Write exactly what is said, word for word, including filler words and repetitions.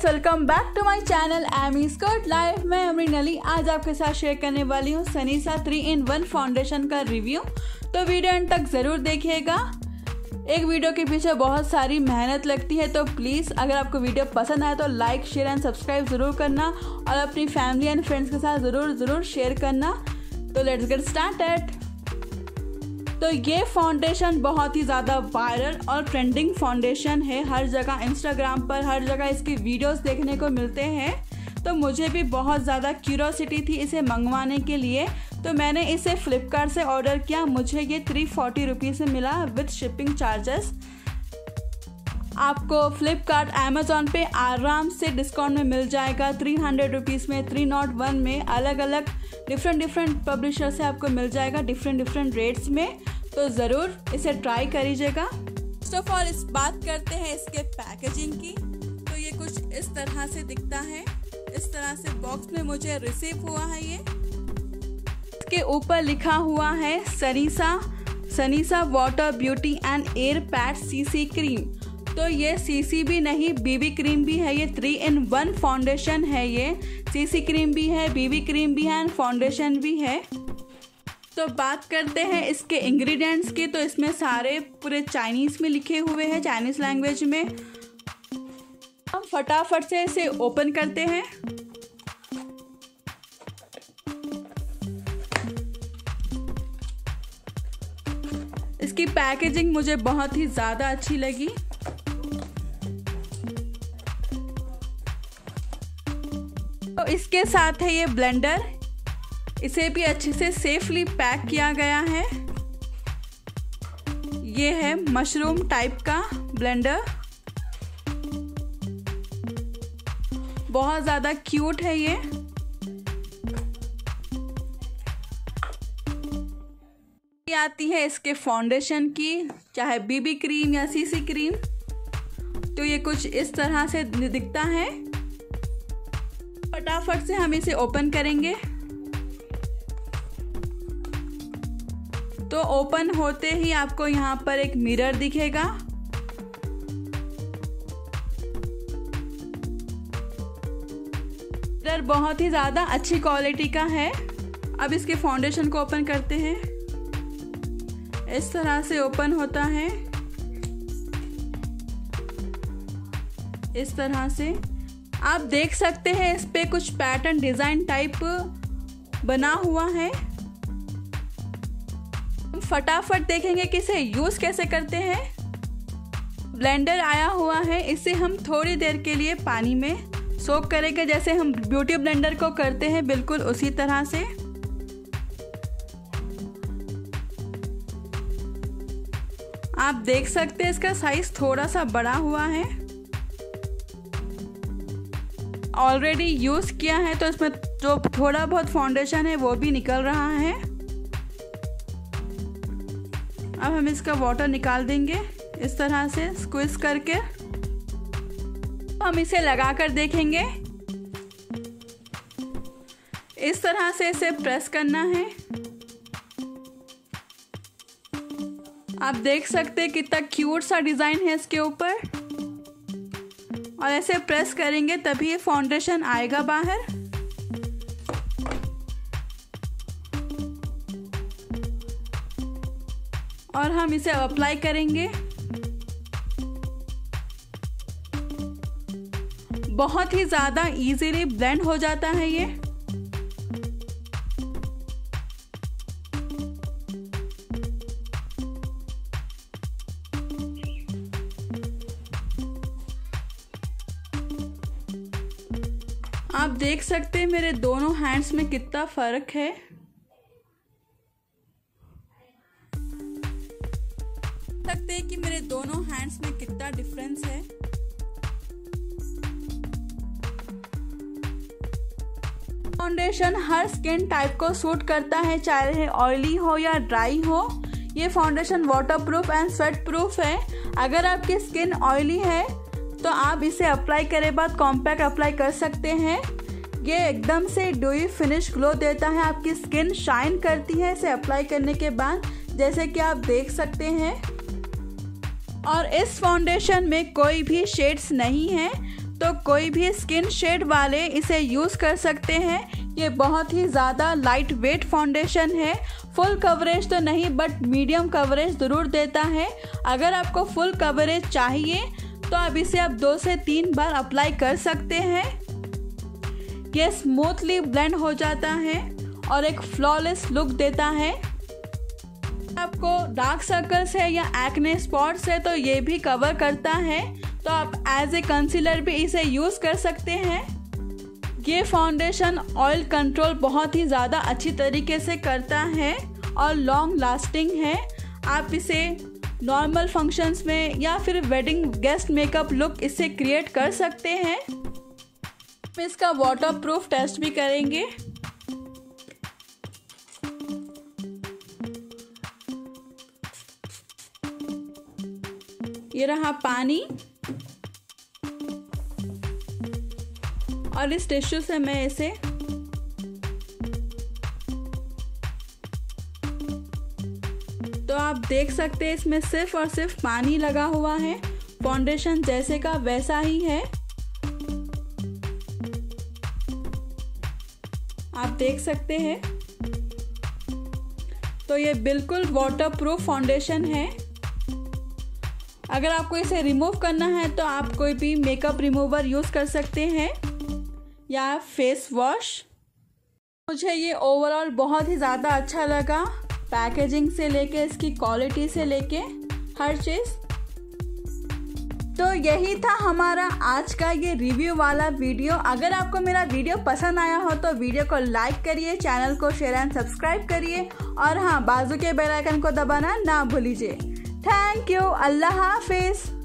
Guys welcome back to my channel Amy skirt life. मैं अमरीन अली आज आपके साथ शेयर करने वाली हूँ Sunisa three in one foundation का रिव्यू। तो वीडियो एंड तक ज़रूर देखिएगा। एक वीडियो के पीछे बहुत सारी मेहनत लगती है, तो प्लीज़ अगर आपको वीडियो पसंद आए तो लाइक शेयर एंड सब्सक्राइब ज़रूर करना और अपनी फैमिली एंड फ्रेंड्स के साथ ज़रूर ज़रूर शेयर करना। तो लेट्स गेट स्टार्टेड। तो ये फाउंडेशन बहुत ही ज़्यादा वायरल और ट्रेंडिंग फाउंडेशन है। हर जगह इंस्टाग्राम पर हर जगह इसके वीडियोस देखने को मिलते हैं। तो मुझे भी बहुत ज़्यादा क्यूरोसिटी थी इसे मंगवाने के लिए, तो मैंने इसे फ्लिपकार्ट से ऑर्डर किया। मुझे ये थ्री फोर्टी रुपीज़ में मिला विथ शिपिंग चार्जेस। आपको फ्लिपकार्ट अमेजोन पे आराम से डिस्काउंट में मिल जाएगा। थ्री हंड्रेड रुपीज़ में थ्री नॉट वन में अलग अलग डिफरेंट डिफरेंट पब्लिशर से आपको मिल जाएगा डिफरेंट डिफरेंट रेट्स में। तो ज़रूर इसे ट्राई करिएगा। फर्स्ट ऑफ ऑल इस बात करते हैं इसके पैकेजिंग की। तो ये कुछ इस तरह से दिखता है, इस तरह से बॉक्स में मुझे रिसीव हुआ है। ये इसके ऊपर लिखा हुआ है Sunisa Sunisa water beauty and air pad CC cream. तो ये सीसी भी नहीं बीबी क्रीम भी है। ये थ्री इन वन फाउंडेशन है। ये सीसी क्रीम भी है, बीबी क्रीम भी है एंड फाउंडेशन भी है। तो बात करते हैं इसके इंग्रेडिएंट्स की। तो इसमें सारे पूरे चाइनीज़ में लिखे हुए हैं, चाइनीज़ लैंग्वेज में। हम फटाफट से इसे ओपन करते हैं। इसकी पैकेजिंग मुझे बहुत ही ज़्यादा अच्छी लगी। तो इसके साथ है ये ब्लेंडर, इसे भी अच्छे से सेफली पैक किया गया है। ये है मशरूम टाइप का ब्लेंडर, बहुत ज़्यादा क्यूट है ये। ये आती है इसके फाउंडेशन की, चाहे बीबी क्रीम या सीसी क्रीम। तो ये कुछ इस तरह से दिखता है। फटाफट से हम इसे ओपन करेंगे। तो ओपन होते ही आपको यहाँ पर एक मिरर दिखेगा। मिरर बहुत ही ज़्यादा अच्छी क्वालिटी का है। अब इसके फाउंडेशन को ओपन करते हैं। इस तरह से ओपन होता है, इस तरह से। आप देख सकते हैं इस पे कुछ पैटर्न डिज़ाइन टाइप बना हुआ है। फटाफट देखेंगे कि इसे यूज़ कैसे करते हैं। ब्लेंडर आया हुआ है, इसे हम थोड़ी देर के लिए पानी में सोक करेंगे, जैसे हम ब्यूटी ब्लेंडर को करते हैं बिल्कुल उसी तरह से। आप देख सकते हैं इसका साइज थोड़ा सा बड़ा हुआ है। ऑलरेडी यूज़ किया है तो इसमें जो थोड़ा बहुत फाउंडेशन है वो भी निकल रहा है। अब हम इसका वाटर निकाल देंगे इस तरह से स्क्विज करके। हम इसे लगा कर देखेंगे। इस तरह से इसे प्रेस करना है। आप देख सकते हैं कितना क्यूट सा डिज़ाइन है इसके ऊपर। और ऐसे प्रेस करेंगे तभी ये फाउंडेशन आएगा बाहर। और हम इसे अप्लाई करेंगे। बहुत ही ज़्यादा इजीली ब्लेंड हो जाता है ये। आप देख सकते हैं मेरे दोनों हैंड्स में कितना फ़र्क है। सकते हैं कि मेरे दोनों हैंड्स में कितना डिफरेंस है। फाउंडेशन हर स्किन टाइप को सूट करता है, चाहे ऑयली हो या ड्राई हो। ये foundation waterproof and sweat proof है। अगर आपकी स्किन ऑयली है तो आप इसे अप्लाई करे बाद कॉम्पैक्ट अप्लाई कर सकते हैं। ये एकदम से ड्यूई फिनिश ग्लो देता है, आपकी स्किन शाइन करती है इसे अप्लाई करने के बाद, जैसे कि आप देख सकते हैं। और इस फाउंडेशन में कोई भी शेड्स नहीं है। तो कोई भी स्किन शेड वाले इसे यूज़ कर सकते हैं। ये बहुत ही ज़्यादा लाइट वेट फाउंडेशन है, फुल कवरेज तो नहीं बट मीडियम कवरेज ज़रूर देता है। अगर आपको फुल कवरेज चाहिए तो अब इसे आप दो से तीन बार अप्लाई कर सकते हैं। ये स्मूथली ब्लेंड हो जाता है और एक फ्लॉलेस लुक देता है। आपको डार्क सर्कल्स है या एक्ने स्पॉट्स है तो ये भी कवर करता है, तो आप एज ए कंसीलर भी इसे यूज़ कर सकते हैं। ये फाउंडेशन ऑयल कंट्रोल बहुत ही ज़्यादा अच्छी तरीके से करता है और लॉन्ग लास्टिंग है। आप इसे नॉर्मल फंक्शंस में या फिर वेडिंग गेस्ट मेकअप लुक इससे क्रिएट कर सकते हैं। इसका वाटरप्रूफ टेस्ट भी करेंगे। ये रहा पानी और इस टिश्यू से मैं इसे तो आप देख सकते हैं इसमें सिर्फ और सिर्फ पानी लगा हुआ है। फाउंडेशन जैसे का वैसा ही है, आप देख सकते हैं। तो ये बिल्कुल वाटरप्रूफ फाउंडेशन है। अगर आपको इसे रिमूव करना है तो आप कोई भी मेकअप रिमूवर यूज़ कर सकते हैं या फेस वॉश। मुझे ये ओवरऑल बहुत ही ज़्यादा अच्छा लगा, पैकेजिंग से लेके इसकी क्वालिटी से लेके हर चीज़। तो यही था हमारा आज का ये रिव्यू वाला वीडियो। अगर आपको मेरा वीडियो पसंद आया हो तो वीडियो को लाइक करिए, चैनल को शेयर एंड सब्सक्राइब करिए और हाँ, बाजू के बेल आइकन को दबाना ना भूलिए। थैंक यू, अल्लाह हाफिज़।